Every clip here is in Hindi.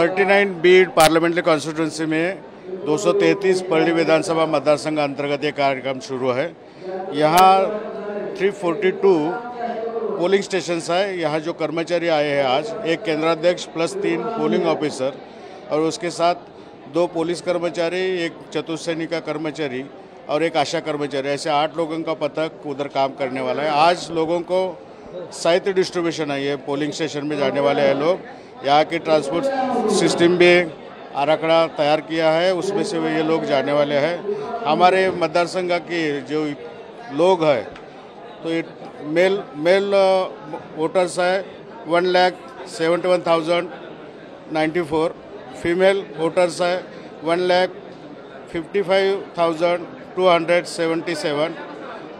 39 बीड पार्लियामेंट्री कॉन्स्टिट्यूंसी में 233 पर्ली विधानसभा मतदार संघ अंतर्गत ये कार्यक्रम शुरू है। यहाँ 342 पोलिंग स्टेशंस है। यहाँ जो कर्मचारी आए हैं आज, एक केंद्राध्यक्ष प्लस 3 पोलिंग ऑफिसर और उसके साथ 2 पुलिस कर्मचारी, एक चतुर्सेनी का कर्मचारी और एक आशा कर्मचारी, ऐसे 8 लोगों का पथक उधर काम करने वाला है। आज लोगों को साहित्य डिस्ट्रीब्यूशन है, ये पोलिंग स्टेशन में जाने वाले हैं लोग। यहाँ के ट्रांसपोर्ट सिस्टम भी आंकड़ा तैयार किया है, उसमें से ये लोग जाने वाले हैं। हमारे मतदार संघ के जो लोग हैं तो ये मेल वोटर्स है 1,71,094, फीमेल वोटर्स है 1,55,277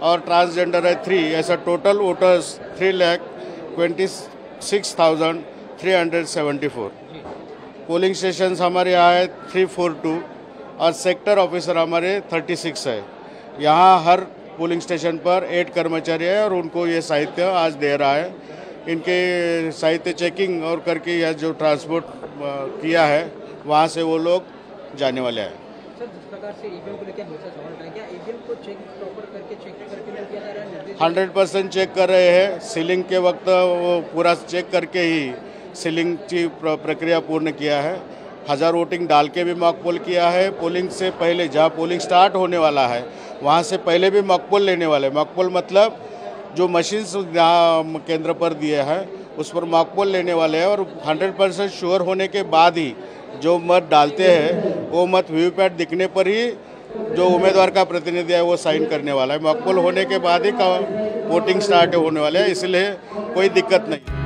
और ट्रांसजेंडर है 3, ऐसा टोटल वोटर्स 3,26,374। पोलिंग स्टेशन हमारे यहाँ है 342 और सेक्टर ऑफिसर हमारे 36 है। यहाँ हर पोलिंग स्टेशन पर 8 कर्मचारी है और उनको ये साहित्य आज दे रहा है। इनके साहित्य चेकिंग और करके यह जो ट्रांसपोर्ट किया है वहाँ से वो लोग जाने वाले हैं। सर, जिस प्रकार से ईवीएम को लेकर हमेशा सवाल उठाया गया, ईवीएम को चेक प्रॉपर करके किया जा रहा है? 100% चेक कर रहे हैं। सीलिंग के वक्त वो पूरा चेक करके ही सीलिंग की प्रक्रिया पूर्ण किया है। 1000 वोटिंग डाल के भी मॉक पोल किया है। पोलिंग से पहले, जहाँ पोलिंग स्टार्ट होने वाला है वहाँ से पहले भी मॉक पोल लेने वाले। मॉक पोल मतलब जो मशीन्स केंद्र पर दिए हैं उस पर मॉक पोल लेने वाले हैं और 100% श्योर होने के बाद ही जो मत डालते हैं वो मत वीवीपैट दिखने पर ही जो उम्मीदवार का प्रतिनिधि है वो साइन करने वाला है। मॉक पोल होने के बाद ही वोटिंग स्टार्ट होने वाले है, इसलिए कोई दिक्कत नहीं।